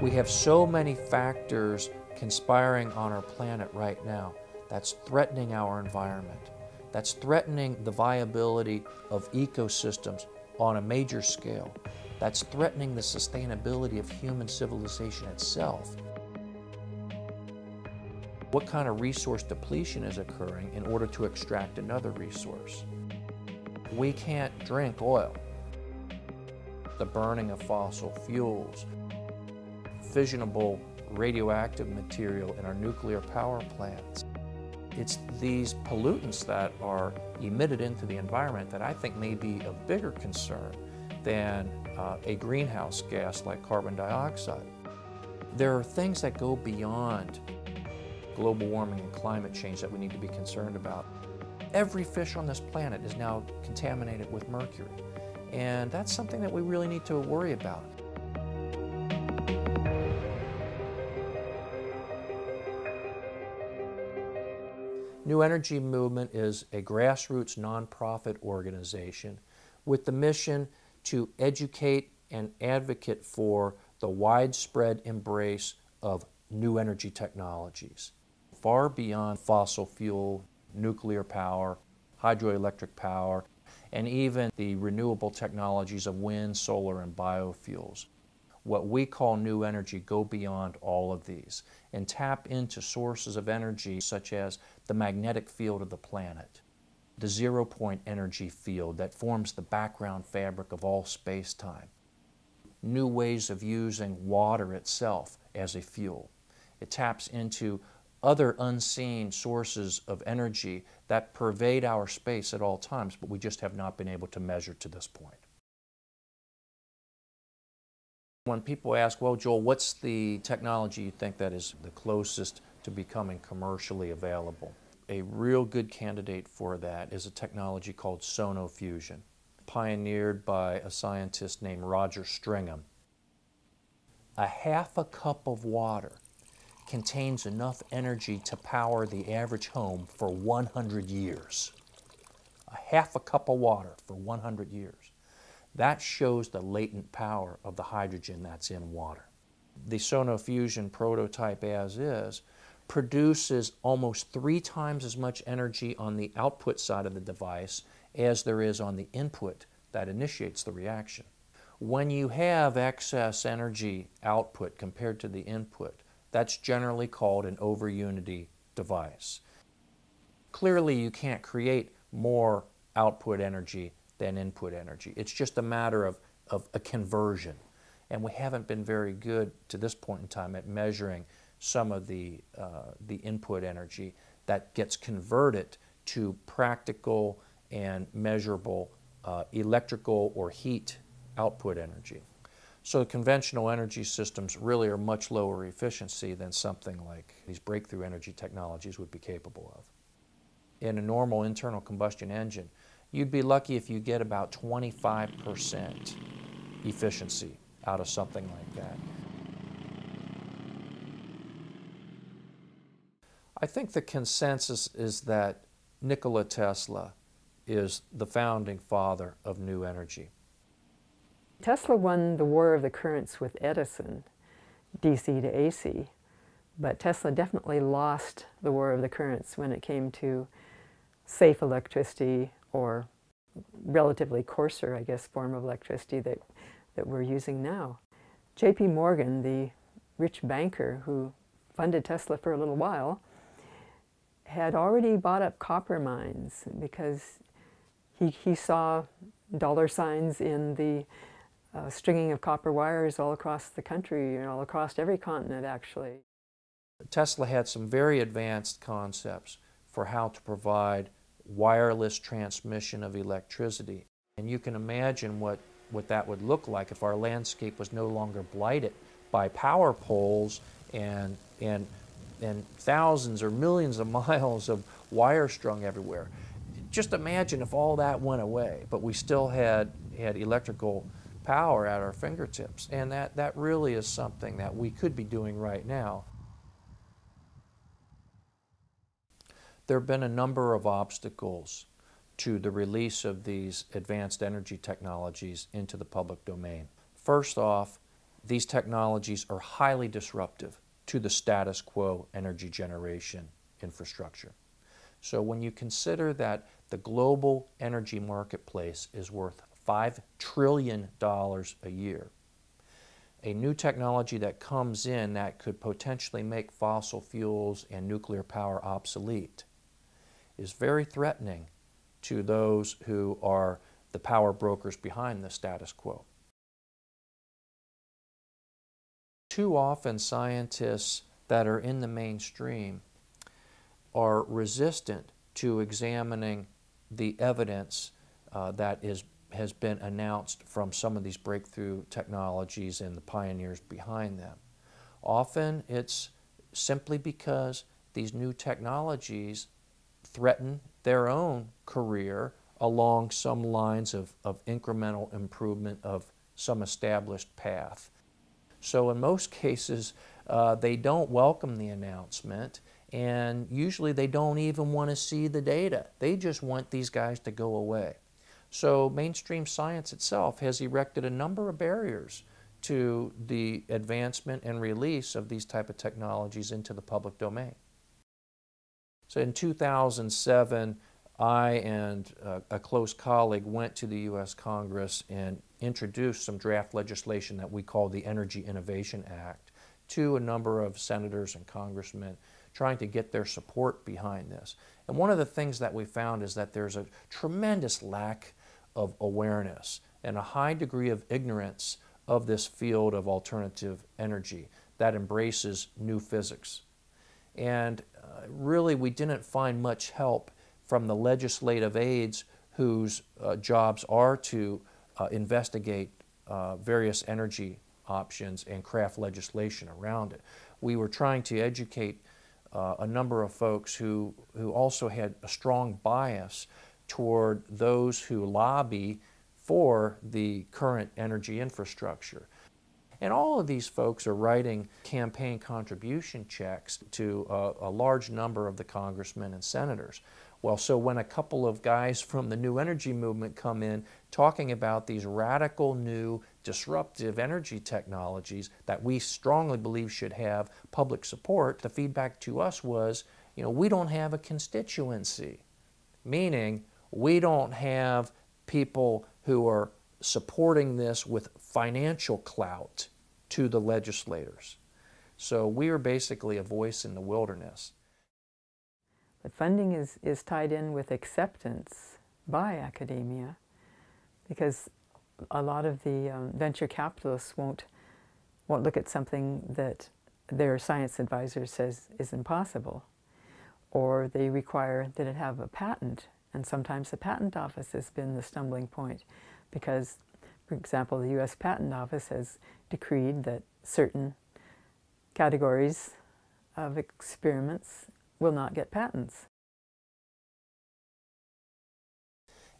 We have so many factors conspiring on our planet right now that's threatening our environment, that's threatening the viability of ecosystems on a major scale, that's threatening the sustainability of human civilization itself. What kind of resource depletion is occurring in order to extract another resource? We can't drink oil. The burning of fossil fuels, fissionable radioactive material in our nuclear power plants. It's these pollutants that are emitted into the environment that I think may be a bigger concern than a greenhouse gas like carbon dioxide. There are things that go beyond global warming and climate change that we need to be concerned about. Every fish on this planet is now contaminated with mercury, and that's something that we really need to worry about. New Energy Movement is a grassroots nonprofit organization with the mission to educate and advocate for the widespread embrace of new energy technologies, far beyond fossil fuel, nuclear power, hydroelectric power, and even the renewable technologies of wind, solar, and biofuels. What we call new energy go beyond all of these and tap into sources of energy such as the magnetic field of the planet, the zero-point energy field that forms the background fabric of all space-time, new ways of using water itself as a fuel. It taps into other unseen sources of energy that pervade our space at all times, but we just have not been able to measure to this point. When people ask, well, Joel, what's the technology you think that is the closest to becoming commercially available? A real good candidate for that is a technology called Sonofusion, pioneered by a scientist named Roger Stringham. A half a cup of water contains enough energy to power the average home for 100 years. A half a cup of water for 100 years. That shows the latent power of the hydrogen that's in water. The Sonofusion prototype as is produces almost 3 times as much energy on the output side of the device as there is on the input that initiates the reaction. When you have excess energy output compared to the input, that's generally called an over-unity device. Clearly, you can't create more output energy than input energy. It's just a matter of a conversion. And we haven't been very good to this point in time at measuring some of the input energy that gets converted to practical and measurable electrical or heat output energy. So conventional energy systems really are much lower efficiency than something like these breakthrough energy technologies would be capable of. In a normal internal combustion engine, you'd be lucky if you get about 25% efficiency out of something like that. I think the consensus is that Nikola Tesla is the founding father of new energy. Tesla won the war of the currents with Edison, DC to AC, but Tesla definitely lost the war of the currents when it came to safe electricity, or relatively coarser, I guess, form of electricity that we're using now. J.P. Morgan, the rich banker who funded Tesla for a little while, had already bought up copper mines because he saw dollar signs in the stringing of copper wires all across the country and all across every continent, actually. Tesla had some very advanced concepts for how to provide wireless transmission of electricity. And you can imagine what that would look like if our landscape was no longer blighted by power poles and thousands or millions of miles of wire strung everywhere. Just imagine if all that went away, but we still had electrical power at our fingertips. And that really is something that we could be doing right now. There have been a number of obstacles to the release of these advanced energy technologies into the public domain. First off, these technologies are highly disruptive to the status quo energy generation infrastructure. So when you consider that the global energy marketplace is worth $5 trillion a year, a new technology that comes in that could potentially make fossil fuels and nuclear power obsolete is very threatening to those who are the power brokers behind the status quo. Too often, scientists that are in the mainstream are resistant to examining the evidence that has been announced from some of these breakthrough technologies and the pioneers behind them. Often it's simply because these new technologies threaten their own career along some lines of incremental improvement of some established path. So in most cases, they don't welcome the announcement, and usually they don't even want to see the data. They just want these guys to go away. So mainstream science itself has erected a number of barriers to the advancement and release of these type of technologies into the public domain. So in 2007, I and a close colleague went to the U.S. Congress and introduced some draft legislation that we call the Energy Innovation Act to a number of senators and congressmen, trying to get their support behind this. And one of the things that we found is that there's a tremendous lack of awareness and a high degree of ignorance of this field of alternative energy that embraces new physics. And really, we didn't find much help from the legislative aides whose jobs are to investigate various energy options and craft legislation around it. We were trying to educate a number of folks who also had a strong bias toward those who lobby for the current energy infrastructure. And all of these folks are writing campaign contribution checks to a large number of the congressmen and senators. Well, so when a couple of guys from the New Energy Movement come in talking about these radical new disruptive energy technologies that we strongly believe should have public support, the feedback to us was, you know, we don't have a constituency, meaning we don't have people who are supporting this with financial clout to the legislators. So we are basically a voice in the wilderness. But funding is tied in with acceptance by academia, because a lot of the venture capitalists won't look at something that their science advisor says is impossible, or they require that it have a patent, and sometimes the patent office has been the stumbling point, because, for example, the U.S. Patent Office has decreed that certain categories of experiments will not get patents.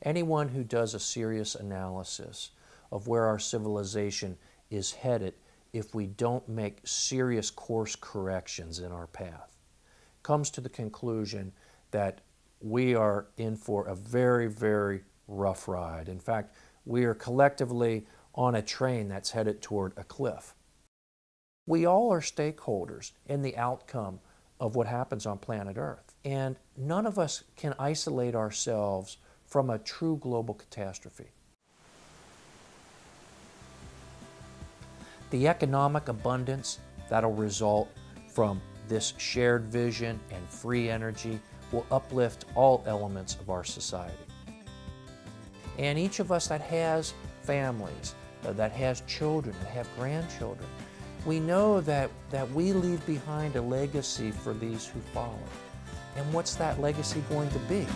Anyone who does a serious analysis of where our civilization is headed, if we don't make serious course corrections in our path, comes to the conclusion that we are in for a very, very rough ride. In fact, we are collectively on a train that's headed toward a cliff. We all are stakeholders in the outcome of what happens on planet Earth, and none of us can isolate ourselves from a true global catastrophe. The economic abundance that'll result from this shared vision and free energy will uplift all elements of our society. And each of us that has families, that has children, that have grandchildren, we know that we leave behind a legacy for these who follow. And what's that legacy going to be?